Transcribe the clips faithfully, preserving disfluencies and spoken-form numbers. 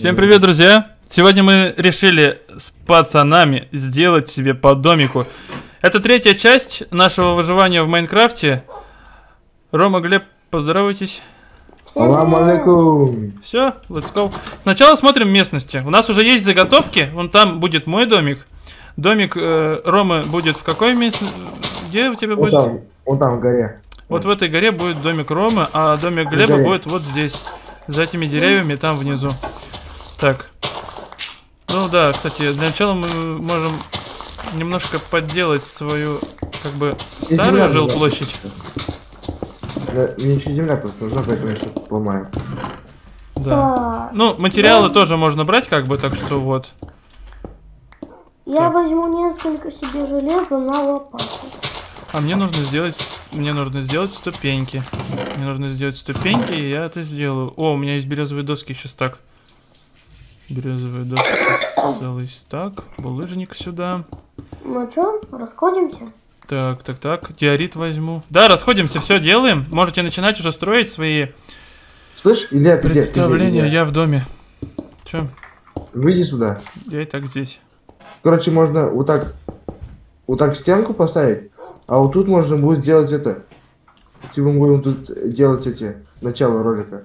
Всем привет, друзья! Сегодня мы решили с пацанами сделать себе по домику. Это третья часть нашего выживания в Майнкрафте. Рома, Глеб, поздоровайтесь. Салам алейкум. Все, let's go. Сначала смотрим местности. У нас уже есть заготовки. Вон там будет мой домик. Домик э, Ромы будет в какой местности? Где у тебя вот будет? Там, вот там в горе. Вот в этой горе будет домик Ромы, а домик Глеба будет вот здесь. За этими деревьями там внизу. Так, ну да, кстати, для начала мы можем немножко подделать свою, как бы, старую жилплощадь. Да, мне еще земля просто нужна, поэтому я что-то поломаю. Да. Ну, материалы тоже можно брать, как бы, так что вот. Я возьму несколько себе железа на лопату. А мне нужно сделать, мне нужно сделать ступеньки. Мне нужно сделать ступеньки, и я это сделаю. О, у меня есть березовые доски, сейчас так. Березовый доски, целый стак, булыжник сюда. Ну что, расходимся? Так, так, так, диорит возьму. Да, расходимся, все делаем. Можете начинать уже строить свои. Слышь, Илья, ты представления, где? Ты где, Илья? Я в доме. Че? Выйди сюда. Я и так здесь. Короче, можно вот так, вот так стенку поставить, а вот тут можно будет делать это. Типа мы будем тут делать эти, начало ролика.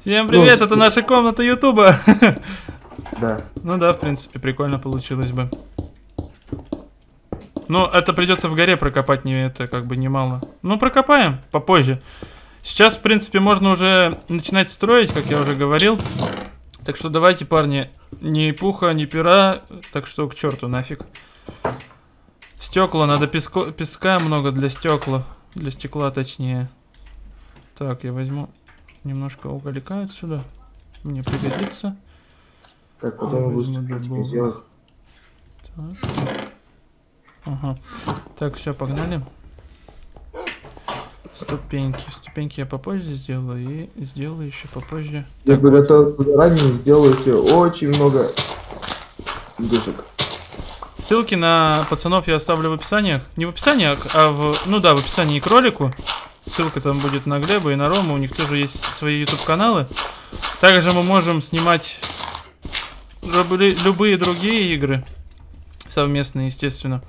Всем привет, ну, это наша комната Ютуба. Да. Ну да, в принципе, прикольно получилось бы. Ну, это придется в горе прокопать, не это как бы немало. Ну, прокопаем попозже. Сейчас, в принципе, можно уже начинать строить, как я уже говорил. Так что давайте, парни, ни пуха, ни пера, так что к черту нафиг. Стекла, надо песко, песка много для стекла, для стекла точнее. Так, я возьму... Немножко уголька отсюда. Мне пригодится. Так, потом возьму сделать. Так. Ага. Так, все, погнали. Ступеньки. Ступеньки я попозже сделаю. И сделаю еще попозже. Я так, бы вот. Готов ранее сделаете очень много душек. Ссылки на пацанов я оставлю в описании. Не в описании, а в... Ну да, в описании к ролику. Ссылка там будет на Глеба и на Рому, у них тоже есть свои YouTube каналы. Также мы можем снимать любые другие игры совместные, естественно.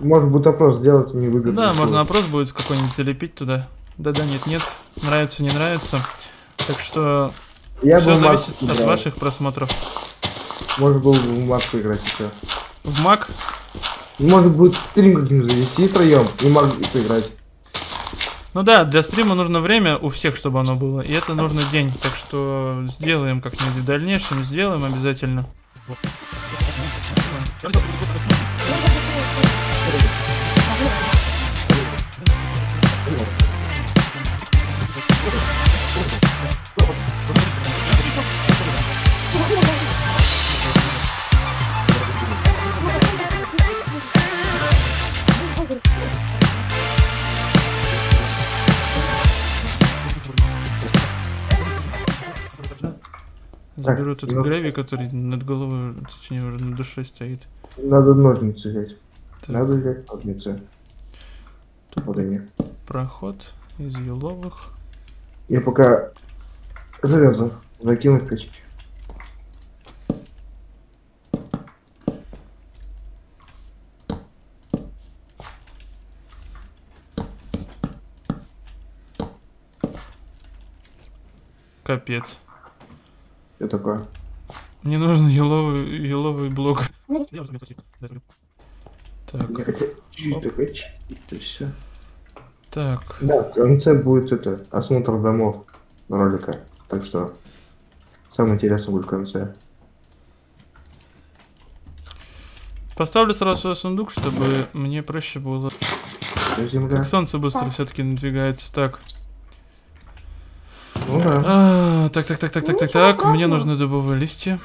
Может быть, опрос сделать не выгодно. Да, можно опрос будет какой-нибудь залепить туда. Да-да, нет-нет, нравится, не нравится. Так что я все зависит от ваших просмотров. Может было бы в Мак поиграть еще. В Мак? Может будет стрим каким-нибудь завести втроем и Мак поиграть. Ну да, для стрима нужно время у всех, чтобы оно было, и это нужно день, так что сделаем как-нибудь в дальнейшем, сделаем обязательно. Заберу так, тот немного... гравий, который над головой, точнее, уже над душой стоит. Надо ножницы взять. Так. Надо взять ножницы. Тут вот они. Проход из еловых. Я пока железо закину в печь. Капец. Что такое? Мне нужен еловый, еловый блок. Так. Так. Да, в конце будет это осмотр домов ролика. Так что самое интересное будет в конце. Поставлю сразу свой сундук, чтобы мне проще было. Как солнце быстро все-таки надвигается. Так. Ну, да. а, так, так, так, так, так, так, так. Мне нужны дубовые листья.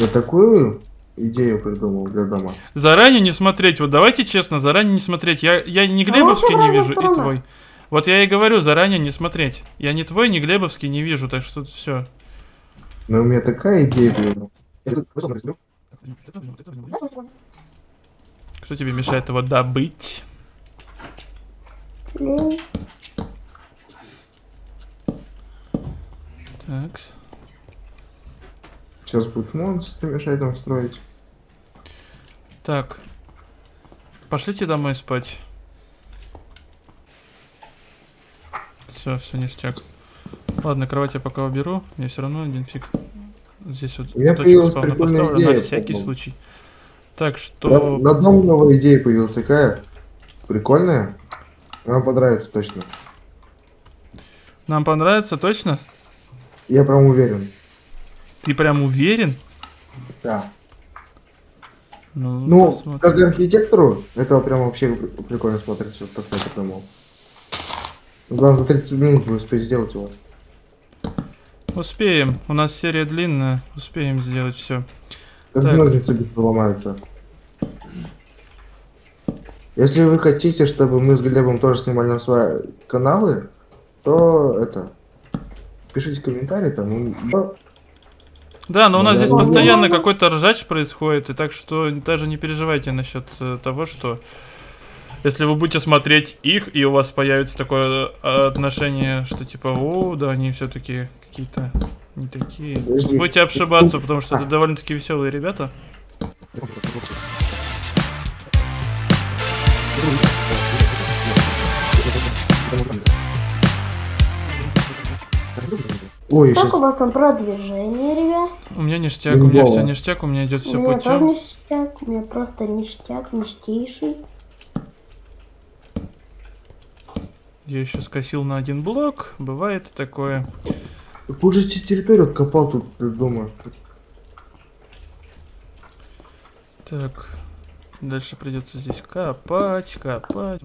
Я такую идею придумал для дома. Заранее не смотреть. Вот давайте честно, заранее не смотреть. Я, я ни Глебовский а не вижу, и твой. Вот я и говорю, заранее не смотреть. Я ни твой, ни Глебовский не вижу, так что все. Но у меня такая идея была. Кто тебе мешает его добыть? Так. Сейчас будет монстр мешать там строить. Так. Пошлите домой спать. Все, все ништяк. Ладно, кровать я пока уберу. Мне все равно один фиг. Здесь вот точку спавна поставлю на всякий случай. Так что... На одном новая идея появилась такая. Прикольная. Нам понравится точно. Нам понравится точно? Я прям уверен. Ты прям уверен? Да. Ну, ну как архитектору, это прям вообще прикольно смотрится. Вот так я придумал. Главное, за тридцать минут мы успеем сделать его. Успеем. У нас серия длинная. Успеем сделать все. Ножницы быстро ломаются. Если вы хотите, чтобы мы с Глебом тоже снимали на свои каналы, то это... Пишите комментарии там. Да, но у нас здесь постоянно какой-то ржач происходит, и так что даже не переживайте насчет того, что... Если вы будете смотреть их, и у вас появится такое отношение, что типа, о, да, они все-таки какие-то не такие. Вы будете обшибаться, потому что это довольно-таки веселые ребята. Ой, как сейчас... у вас там продвижение, ребят? У меня ништяк, у меня все ништяк, у меня идет все путем. У меня ништяк, у меня просто ништяк, ништейший. Я еще скосил на один блок, бывает такое. Уже территорию откопал тут, думаю. Так, дальше придется здесь копать, копать.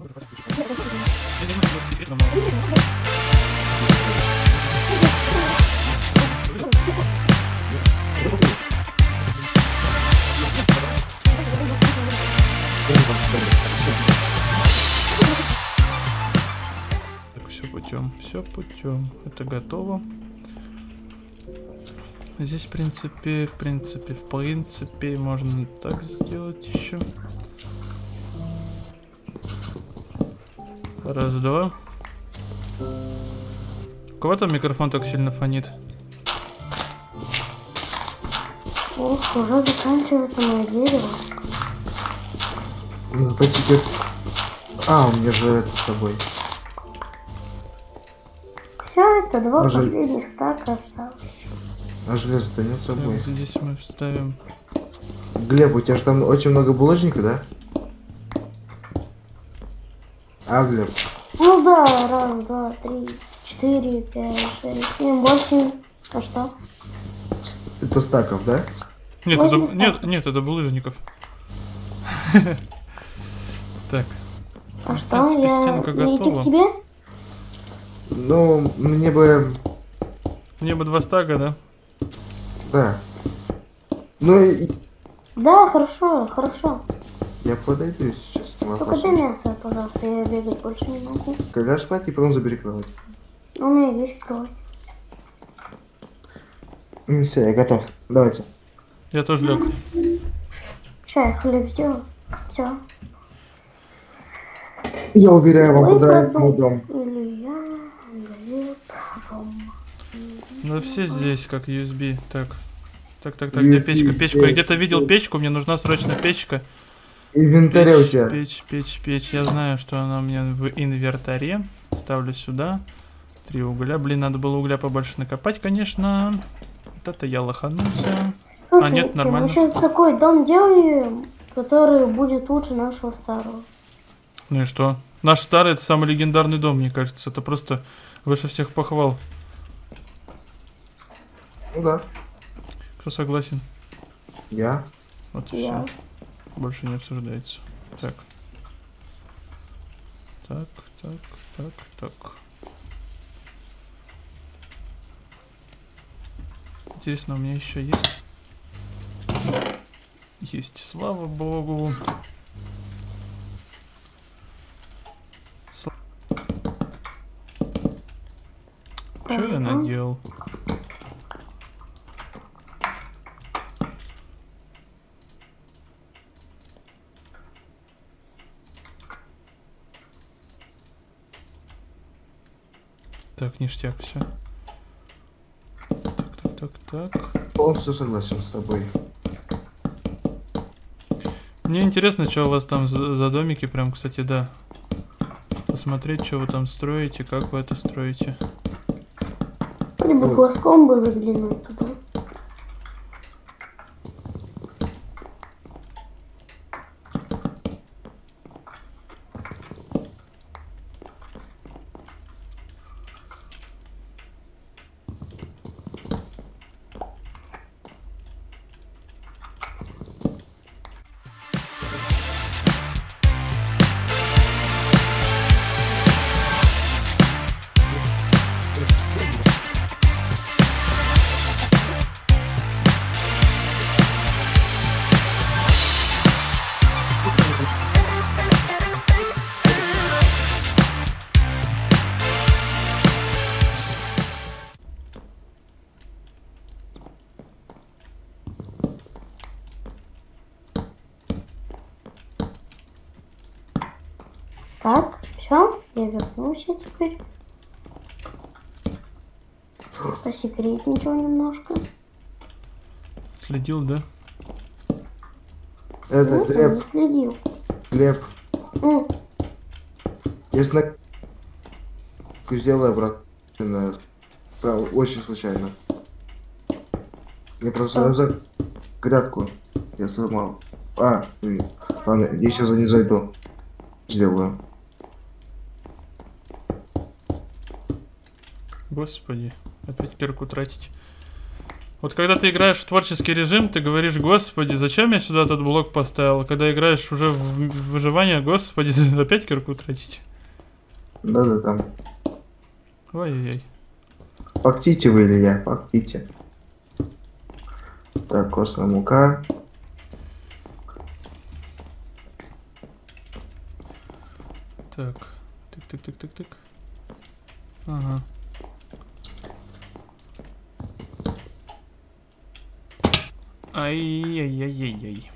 Путем, все путем, это готово. Здесь в принципе, в принципе, в принципе можно так сделать еще. Раз, два. У кого там микрофон так сильно фонит? Ох, уже заканчивается мое дерево. А, у меня же это с собой. Все, это два а последних стака осталось. А железо-то нет с собой. Так, здесь мы вставим. Глеб, у тебя же там очень много булочника, да? А, Глеб? Ну да, раз, два, три, четыре, пять, шесть, семь, восемь. А что? Это стаков, да? Нет, это, стаков. Нет, нет, это булыжников. Так. А что, я идти к тебе? Ну, мне бы... Мне бы два стага, да? Да. Ну и... Да, хорошо, хорошо. Я подойду сейчас. Только дай мясо, пожалуйста, я бегать больше не могу. Когда спать, и потом забери кровать. У меня есть кровать. Ну все, я готов. Давайте. Я тоже лег. Чай, хлеб сделал. Все. Я уверяю, вам понравится мой дом. Ну все здесь, как ю эс би. Так, так, так, так, где печка? Печку. Я где-то видел печку, мне нужна срочно печка. Инвентарь у тебя. Печь, печь, печь. Я знаю, что она у меня в инвентаре. Ставлю сюда. Три угля. Блин, надо было угля побольше накопать, конечно. Вот это я лоханулся. Слушай, а нет, нормально. Мы сейчас такой дом делаем, который будет лучше нашего старого. Ну и что? Наш старый — это самый легендарный дом, мне кажется. Это просто выше всех похвал. Ну да. Кто согласен? Я. Вот и все. Больше не обсуждается. Так. Так, так, так, так. Интересно, у меня еще есть? Есть, слава богу. Что я наделал? Так, ништяк, все. так, так. Полностью согласен с тобой. Мне интересно, что у вас там за, за домики, прям, кстати, да. Посмотреть, что вы там строите, как вы это строите. Либо глазком бы заглянуть туда. Так, все, я вернулся теперь. Посекретничал немножко. Следил, да? Это ну, Глеб. Не следил. Глеб. Ну. Если сделай обратно, правда, очень случайно. Я просто за грядку я сломал. А, ладно, я сейчас за ней зайду. Сделаю. Господи, опять кирку тратить. Вот когда ты играешь в творческий режим, ты говоришь: господи, зачем я сюда этот блок поставил? Когда играешь уже в выживание, господи, опять кирку тратить. Да-да, там. Ой-ой-ой. Пактите вы или я, пактите. Так, костная мука. Так, тык-тык-тык-тык-тык. Ага. Ай-яй-яй-яй-яй.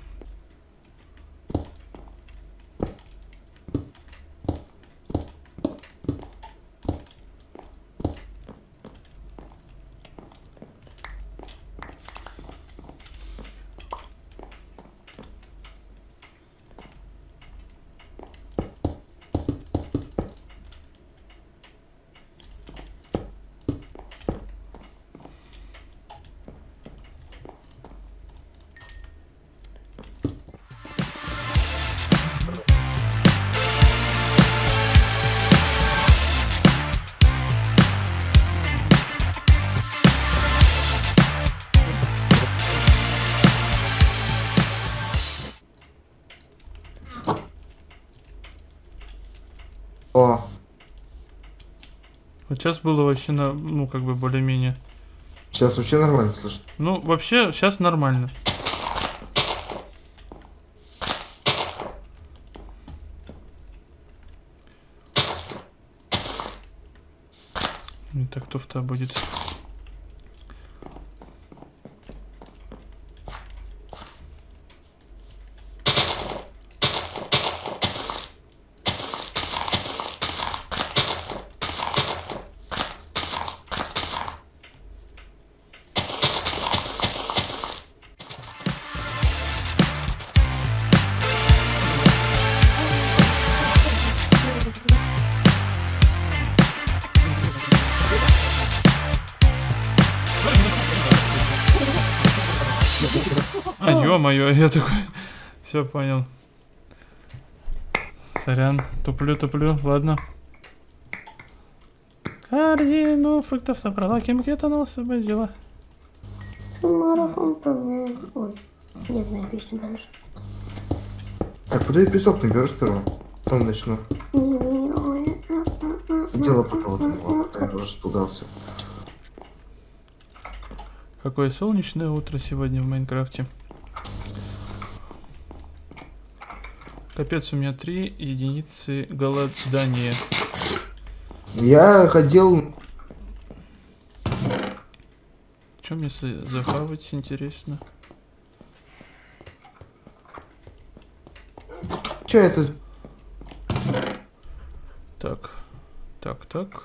Сейчас было вообще, на, ну, как бы более-менее. Сейчас вообще нормально, слышишь? Ну, вообще, сейчас нормально. Не так туфта будет. Ё-моё, я такой... Все понял. Сорян, туплю-туплю, ладно. Корзину фруктов собрала, кем-то она освободила. Марафон управляет... Ой, не знаю, песню дальше. Так, куда я песок наберу сперва? Потом начну. Дело поколотного, я уже испугался. Какое солнечное утро сегодня в Майнкрафте. Капец, у меня три единицы голодания. Я хотел... Чё мне захавать, интересно? Чё это? Так, так, так.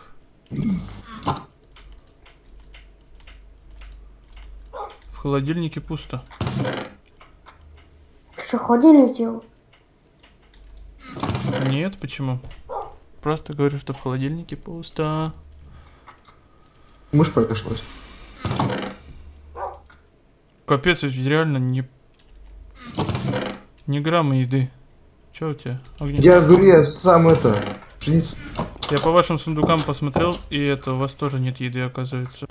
холодильнике пусто. Что, холодильник делал? Нет, почему? Просто говорю, что в холодильнике пусто. Мышь покашлась. Капец, ведь реально не... не грамма еды. Че у тебя? Огни? Я говорю, я сам это... пшеницу. Я по вашим сундукам посмотрел, и это у вас тоже нет еды, оказывается.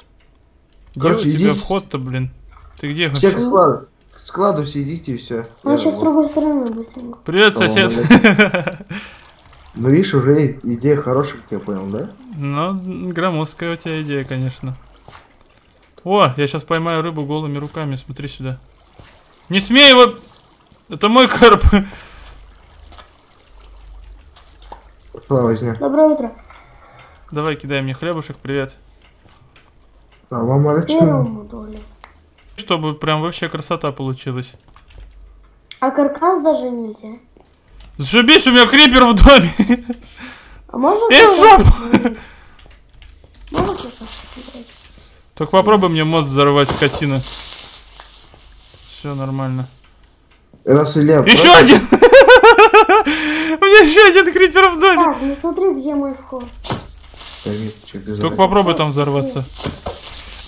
Короче, где у тебя вход-то, блин? Ты где? Все к складу, к складу сидите и все. Он сейчас с другой стороны будет. Привет, сосед. Ну видишь, уже идея хорошая, как я понял, да? Ну, громоздкая у тебя идея, конечно. О, я сейчас поймаю рыбу голыми руками, смотри сюда. Не смей его! Это мой карп! Доброе утро. Давай, кидай мне хлебушек, привет. А вам молодец. Чтобы прям вообще красота получилась. А каркас даже нельзя. Сжибись, у меня крипер в доме. А можно? Эй, в жопу! Можно посмотреть? Только попробуй мне мост взорвать, скотина. Все нормально. Раз и лев. Еще раз... один! У меня еще один крипер в доме. Так, ну смотри, где мой вход. Только попробуй там взорваться.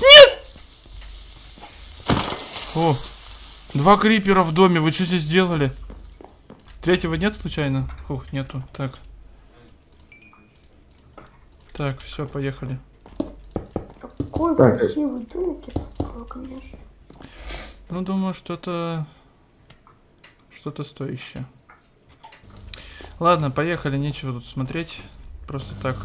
Нет! О, два крипера в доме, вы что здесь сделали? Третьего нет случайно? Ух, нету. Так. Так, все, поехали. Какой так. Красивый домик я построил, конечно. Ну, думаю, что-то... что-то стоящее. Ладно, поехали, нечего тут смотреть. Просто так.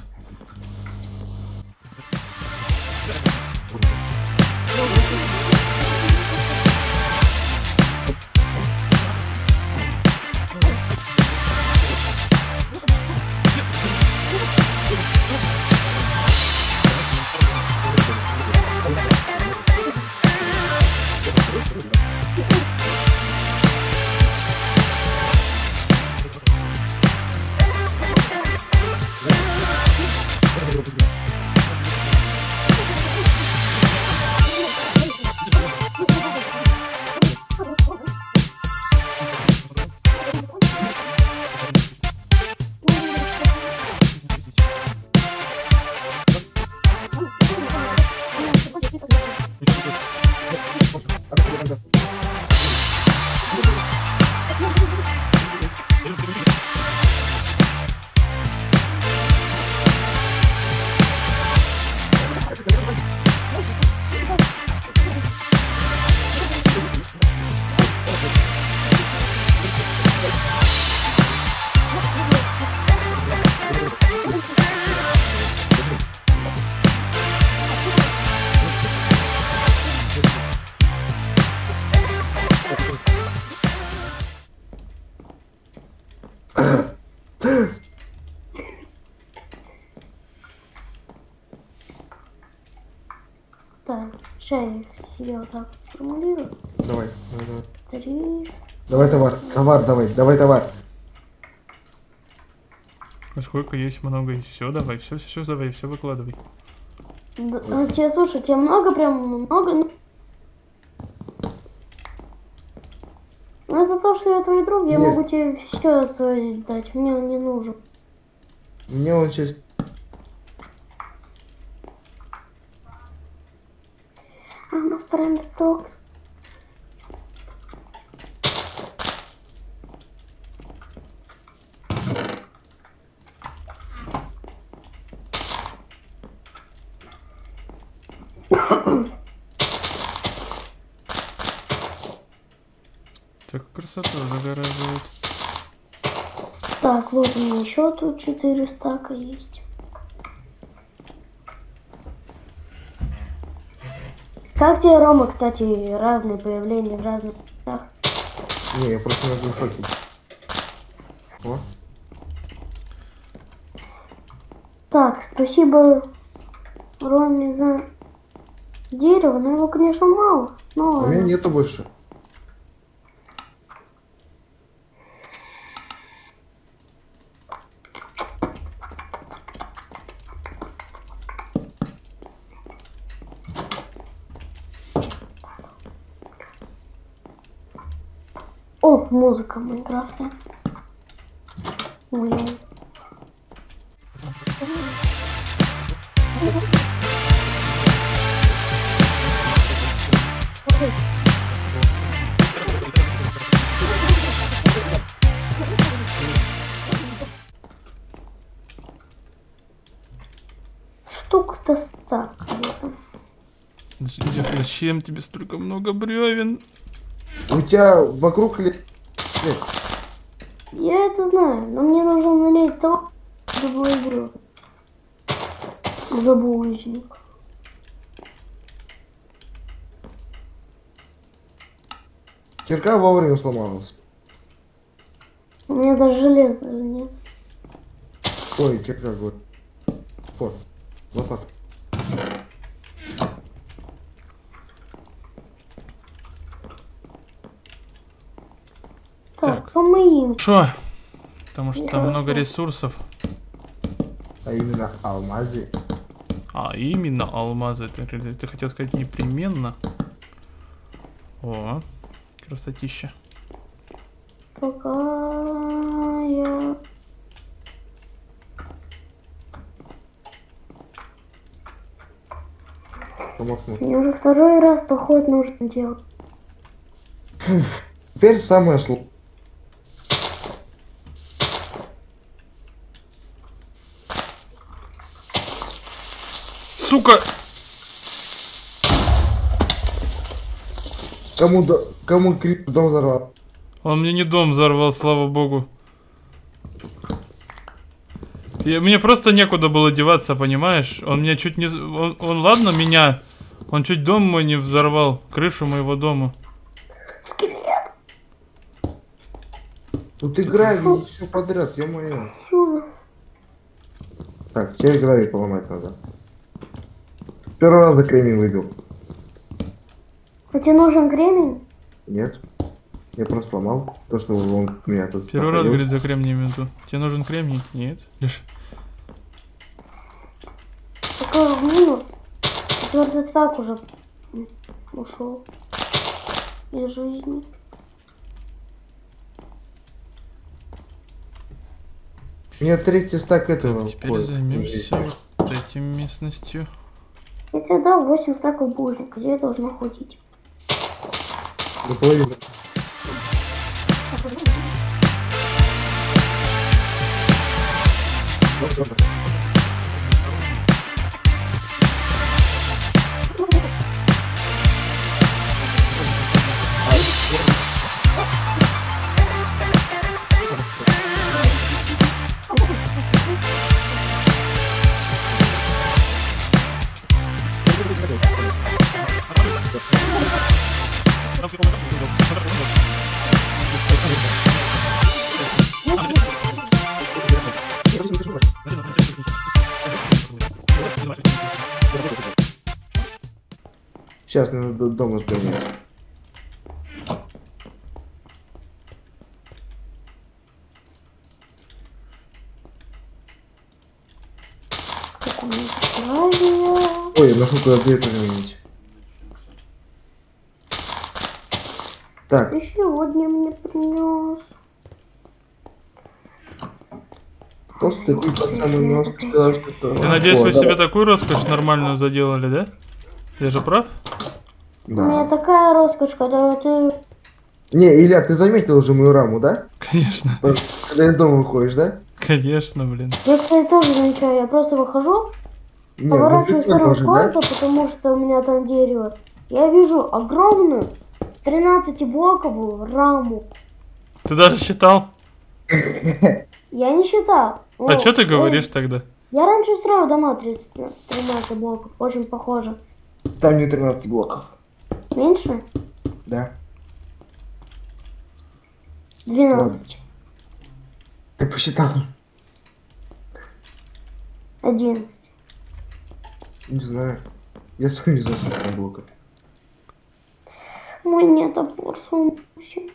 Я вот так сформулирую. Давай, давай, давай. Три. Давай товар, товар давай, давай товар. Сколько есть, много есть. Все, давай, все, все, все, давай, все выкладывай. Да, ну, тебе, слушай, тебе много, прям много. Ну, но за то, что я твой друг, нет, я могу тебе все свое дать. Мне он не нужен. Мне он сейчас... Токс. Так красота загорает. Так, вот у меня еще тут четыре стака есть. Как тебе, Рома, кстати, разные появления в разных местах? Не, я просто в шоке. О. Так, спасибо Роме за дерево, но его, конечно, мало. Но... У меня нету больше. О, музыка в Майнкрафте. Блин. Штука-то стак. Зачем тебе столько много бревен? У тебя вокруг ли... Я это знаю, но мне нужно налить то, что было бревен. Забулочник. Кирка вовремя сломалась. У меня даже железо нет. Ой, кирка вот. Вот. Лопата. Так, помоим. Шо? Потому что там много ресурсов. А именно алмазы. А именно алмазы. Ты, ты хотел сказать непременно. О, красотища. Пока я... Мне уже второй раз поход нужно делать. Теперь самое сложное. Сука! Кому, да, кому крип дом взорвал? Он мне не дом взорвал, слава богу. Я, мне просто некуда было деваться, понимаешь? Он меня чуть не... Он, он ладно меня? Он чуть дом мой не взорвал. Крышу моего дома. Скелет! Тут играй все подряд, ё-моё. Так, теперь гравий поломать надо. Первый раз за кремень выбил. А тебе нужен кремень? Нет. Я просто сломал то, что он меня тут. Первый раз, говорит, за кремниями иду. Тебе нужен кремний? Нет. Лишь. Такой минус. Четвертый так уже ушел из жизни. У меня третий стак этого. Так, теперь займемся вот этим местностью. Я тебе дал восемь стаков булыжника, я должна ходить. Дополнительно. Сейчас надо дома сбегать. Ой, я нашел, куда дверь поменять. Так. Ты сегодня мне принес. То, что ты пацаны. Я надеюсь, вы себе такую роскошь нормальную заделали, да? Я же прав? Да. У меня такая роскошь, которую ты... Не, Илья, ты заметил уже мою раму, да? Конечно. Когда из дома выходишь, да? Конечно, блин. Я, кстати, тоже замечаю, я просто выхожу, не, поворачиваю сторону корпа, да? Потому что у меня там дерево. Я вижу огромную тринадцатиблоковую раму. Ты даже считал? Я не считал. А О, что ты говоришь я... тогда? Я раньше строил дома тринадцать блоков, очень похоже. Там не тринадцать блоков. Меньше? Да. двенадцать. Ты посчитал? одиннадцать. Не знаю. Я сам не знаю, сколько блоков. Мой нет опор, вообще.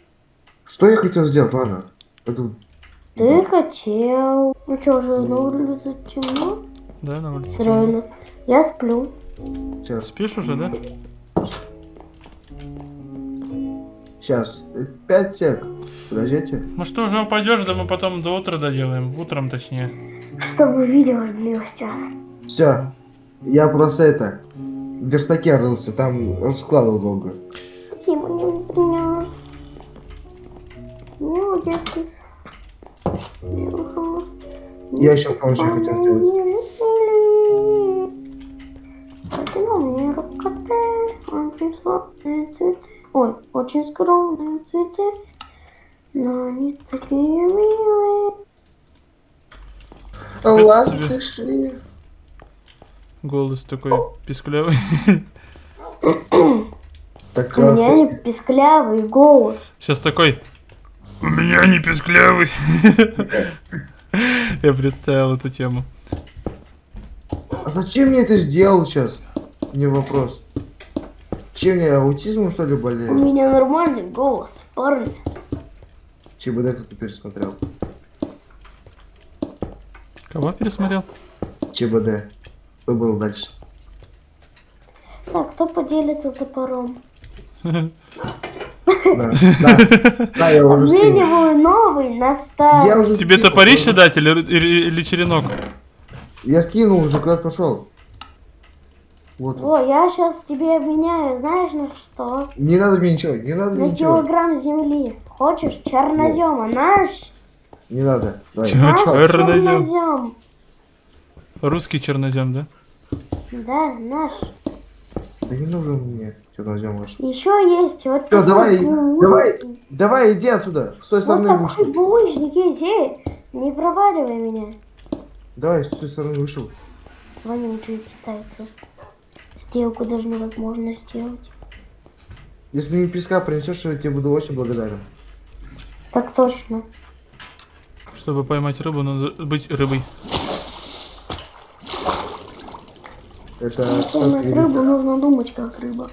Что я хотел сделать, ладно? Это... Ты да. хотел... Ну что, уже на улице темно? Да, на улице темно. Я сплю. Сейчас. Спишь уже, да? Сейчас. пять сек. подождите. Ну что, уже упадешь, да мы потом до утра доделаем. Утром, точнее. Чтобы видео длилось час. Все. Я просто это... в верстаке рылся, там раскладывал долго. Спасибо, мне принялось. Ну, я сейчас... Я еще в конце хотел делать. Ой, очень скромные цветы, но они такие милые. Ладно, пришли. Голос такой писклявый. У меня не писклявый голос. Сейчас такой. У меня не писклявый. Я представил эту тему. А зачем мне это сделал сейчас? Мне вопрос. Чем я, аутизмом что ли болею? У меня нормальный голос, парни. ЧБД кто-то пересмотрел. Кого пересмотрел? ЧБД. Кто был дальше? Так, кто поделится топором? Обмениваю новый на старый. Тебе топорище дать или черенок? Я скинул уже, куда пошел. Вот. О, я сейчас тебе обменяю, знаешь, на что? Не надо мне ничего, не надо мне ничего. На килограмм земли. Хочешь чернозема, наш? Не надо. Давай. Наш чернозем. чернозем. Русский чернозем, да? Да, наш. Да не нужен мне чернозем ваш. Еще есть вот. Все, давай, булыжник. давай, давай, иди отсюда. Стой со мной. Вот такой булыжник, иди, не проваливай меня. Давай, стой со мной вышел. Вонючие китайцы. Сделку даже невозможно сделать. Если мне песка принесешь, я тебе буду очень благодарен. Так точно. Чтобы поймать рыбу, надо быть рыбой. Это... Поймать рыбу нужно думать как рыба.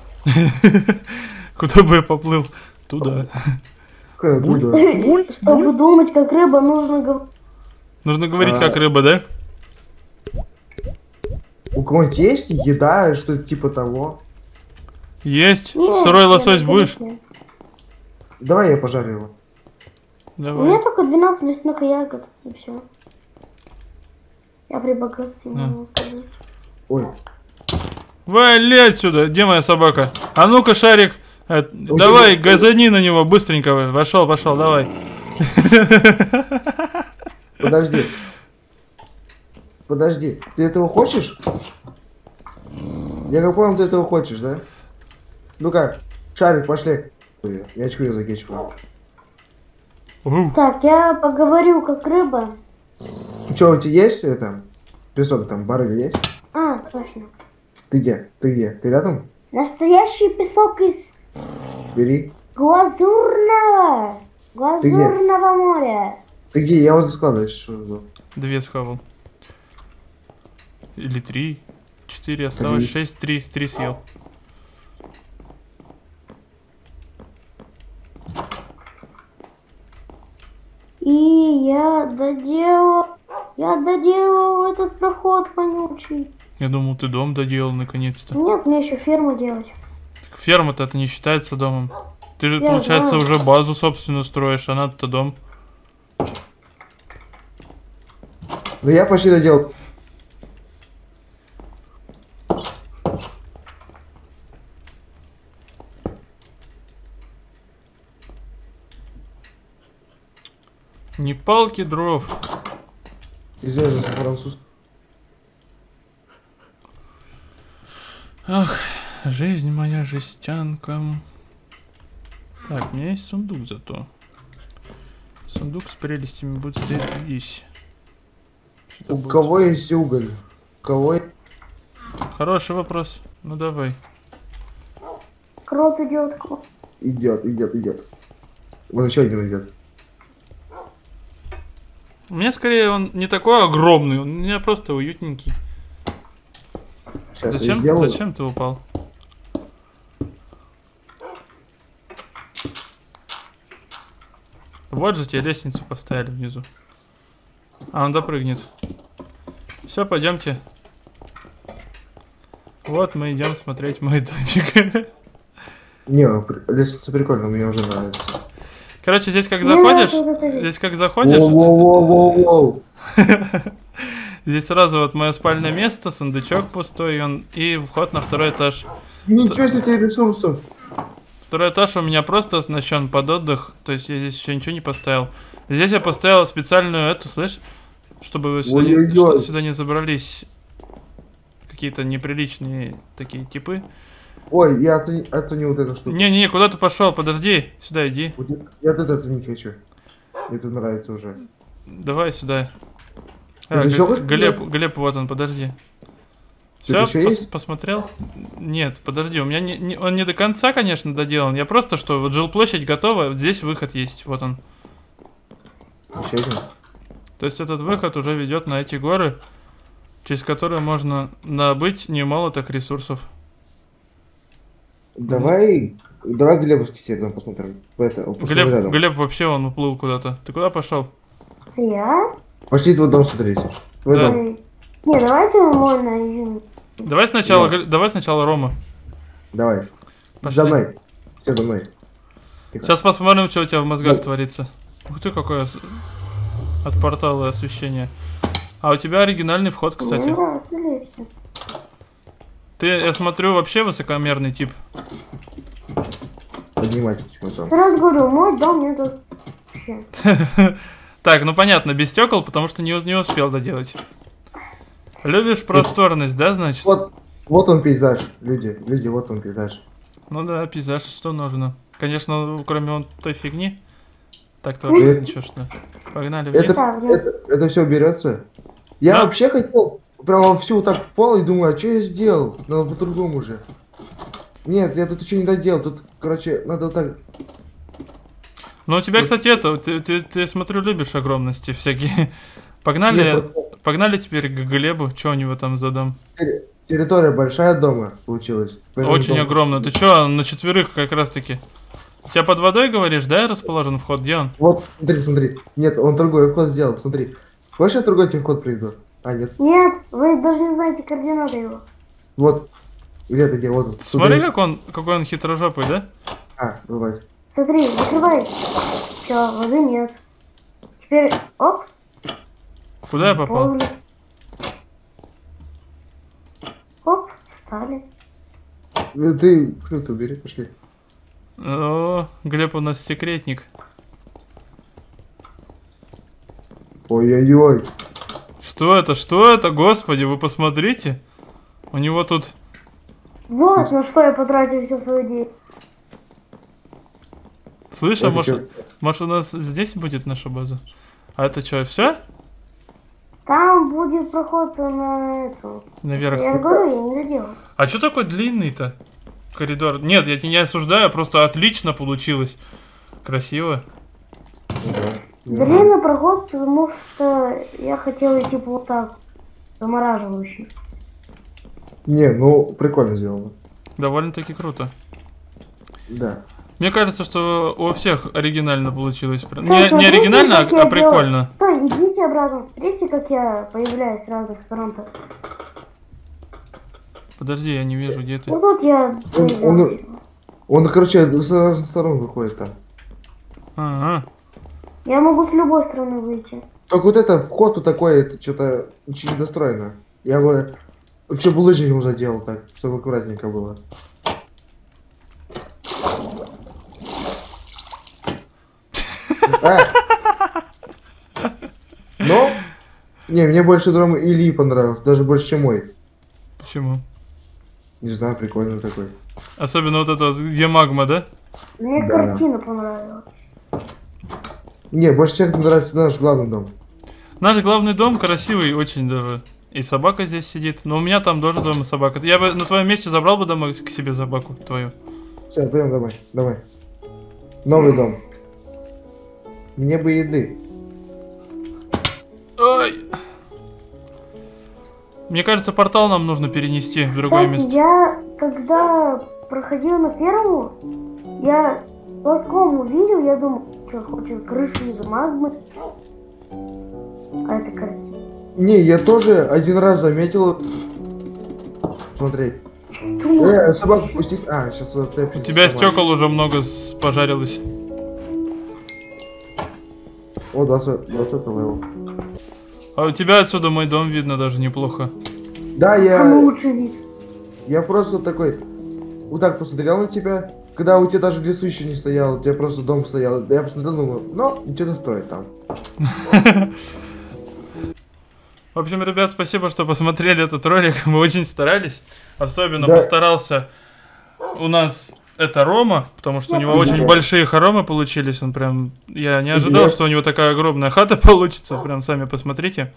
Куда бы я поплыл? Туда. Чтобы думать как рыба, нужно... Нужно говорить как рыба, да? У кого-нибудь есть еда, что-то типа того? Есть. Нет, сырой лосось будешь? Давай я пожарю его. Давай. У меня только двенадцать лесных ягод, и все. Я прибогатился, не могу сказать. Ой. Вали отсюда, где моя собака? А ну-ка, шарик, э, давай, газони на него, быстренько. Вошел, пошел, давай. Подожди. Подожди, ты этого хочешь? Я как понял, ты этого хочешь, да? Ну-ка, шарик, пошли. Ой, я очку я закечиваю. Так, я поговорю как рыба. Что, у тебя есть это? Песок там, барыга есть? А, точно. Ты где? Ты где? Ты рядом? Настоящий песок из... Бери. Глазурного! Глазурного моря. Ты где? Я вот складываюсь, что было. Две схавал. Или три, четыре, осталось шесть, три, три съел. И я доделал, я доделал этот проход вонючий. Я думал, ты дом доделал наконец-то. Нет, мне еще ферму делать. Ферма-то это не считается домом. Ты же, получается, знаю. Уже базу собственно строишь, а надо-то дом. Да я почти доделал. Не палки дров. Извините, француз. Ах, жизнь моя жестянка. Так, у меня есть сундук зато. Сундук с прелестями будет стоять здесь. У кого есть уголь? У кого? Хороший вопрос. Ну давай. Крот идет. Идет, идет, идет. Вот еще один идет. У меня скорее он не такой огромный, он у меня просто уютненький. Сейчас зачем, зачем ты упал? Вот же тебе лестницу поставили внизу. А он допрыгнет. Все, пойдемте. Вот мы идем смотреть мой домик. Не, лестница прикольная, мне уже нравится. Короче, здесь как заходишь, здесь как заходишь, здесь сразу вот мое спальное место, сундучок пустой, он и вход на второй этаж. Ничего себе ресурсов. Второй этаж у меня просто оснащен под отдых, то есть я здесь еще ничего не поставил. Здесь я поставил специальную эту, слышь, чтобы вы сюда, не, чтобы сюда не забрались какие-то неприличные такие типы. Ой, я оту... отуни вот эту штуку. Не-не-не, куда ты пошел? Подожди, сюда иди. Я тут это не хочу. Мне тут нравится уже. Давай сюда. А, Глеб, Глеб, вот он, подожди. Все, пос посмотрел? Нет, подожди, у меня не, не, он не до конца, конечно, доделан. Я просто что, вот жилплощадь готова, вот здесь выход есть, вот он. Еще один. То есть этот выход уже ведет на эти горы, через которые можно добыть немало так ресурсов. Давай, mm. давай Глебовский тебе посмотрим. Это, Глеб, Глеб вообще он уплыл куда-то. Ты куда пошел? Я? Пошли твой дом смотреть. Твой да. дом. Не, давайте его найдем. Давай сначала, да. давай сначала Рома. Давай. Пошли. За мной. Все за мной. Тихо. Сейчас посмотрим, что у тебя в мозгах да. творится. Ух ты, какое от портала освещение. А у тебя оригинальный вход, кстати. Да, ты, я смотрю, вообще высокомерный тип. Поднимайте, чего-то. Раз говорю, мой дом нету. Так, ну понятно, без стекол, потому что не, не успел доделать. Любишь просторность, да, значит? Вот, вот он пейзаж, люди, люди, вот он пейзаж. Ну да, пейзаж, что нужно. Конечно, кроме он той фигни. Так-то вообще ничего, что. Погнали вниз. Это, это, это все берется. Я Но... вообще хотел... Прямо всю так пол и думаю, а что я сделал? Надо по-другому уже. Нет, я тут еще не доделал. Тут, короче, надо вот так. Ну у тебя, кстати, это, ты, ты, ты смотрю, любишь огромности всякие. Погнали, Нет, погнали теперь к Глебу, что у него там за дом? Территория большая дома получилась. Очень дом... огромная. Ты что, на четверых как раз-таки? У тебя под водой, говоришь, да, расположен вход? Где он? Вот, смотри, смотри. Нет, он другой вход сделал, смотри. Хочешь, я другой тебе вход приведу? А, нет. Нет, вы даже не знаете координаты его. Вот. Где-то где, вот он. Смотри, как он, какой он хитрожопый, да? А, бывает. Смотри, закрывай. Все, воды нет. Теперь, оп. Куда я попал? Полный. Оп, встали. Да ты, что-то убери, пошли. О, Глеб у нас секретник. Ой-ой-ой. Что это? Что это? Господи, вы посмотрите. У него тут... Вот на что я потратил все свои деньги. Слышь, а может, может у нас здесь будет наша база? А это что, все? Там будет проход на эту... Наверх. Я говорю, я не доделал. А что такой длинный-то? Коридор. Нет, я тебя не осуждаю, просто отлично получилось. Красиво. Длинный проход, потому что я хотел идти вот так, замораживающий. Не, ну прикольно сделано. Довольно-таки круто. Да. Мне кажется, что у всех оригинально получилось. Стой, не, смотрите, не оригинально, а, а прикольно. Стой, идите обратно, смотрите, как я появляюсь сразу с фронта. Подожди, я не вижу, где ты. Ну, вот я он, он, он, короче, с разных сторон выходит там. Ага. Я могу с любой стороны выйти. Так вот это вход вот такой, это что-то очень недостроено. Я бы все булыжником заделал так, чтобы аккуратненько было. Но? Не, мне больше драма Ильи понравился, даже больше, чем мой. Почему? Не знаю, прикольный такой. Особенно вот это, где магма, да? Мне картина понравилась. Не, больше всех нравится наш главный дом. Наш главный дом красивый очень даже. И собака здесь сидит. Но у меня там тоже дома собака. Я бы на твоем месте забрал бы домой к себе собаку твою. Все, пойдем домой. Давай. Новый дом. Мне бы еды. Ой. Мне кажется, портал нам нужно перенести в другое Кстати, место. Я когда проходил на ферму, я глазком увидел, я думал, что хочет крышу из магмы. А это картина. Не, я тоже один раз заметил. Смотреть. Э, собаку пустить. А, сейчас вот. У тебя стекол уже много пожарилось. О, двадцать, двадцать левел. А у тебя отсюда мой дом видно даже неплохо. Да, я... Самый лучший вид. Я просто такой... Вот так посмотрел на тебя. Когда у тебя даже лесу еще не стоял, у тебя просто дом стоял. Я посмотрел, думаю, ну, ничего не строит там. В общем, ребят, спасибо, что посмотрели этот ролик. Мы очень старались. Особенно да. постарался у нас это Рома, потому что у него очень большие хоромы получились. Он прям. Я не ожидал, что у него такая огромная хата получится. Прям сами посмотрите.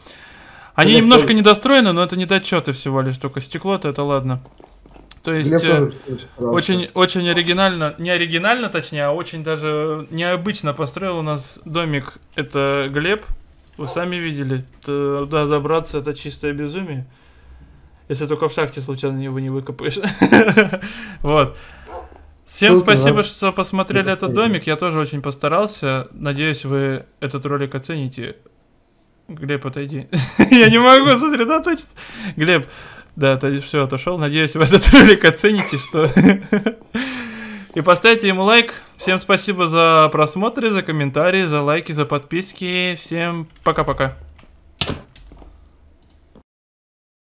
Они немножко недостроены, но это недочеты всего лишь. Только стекло-то это ладно. То есть э, очень, очень оригинально, не оригинально, точнее, а очень даже необычно построил у нас домик. Это Глеб. Вы сами видели, туда забраться это чистое безумие. Если только в шахте случайно его не выкопаешь. Вот. Всем спасибо, что посмотрели этот домик. Я тоже очень постарался. Надеюсь, вы этот ролик оцените. Глеб, отойди. Я не могу сосредоточиться. Глеб, да, все, отошел. Надеюсь, вы этот ролик оцените, что... И поставьте ему лайк. Всем спасибо за просмотры, за комментарии, за лайки, за подписки. Всем пока-пока.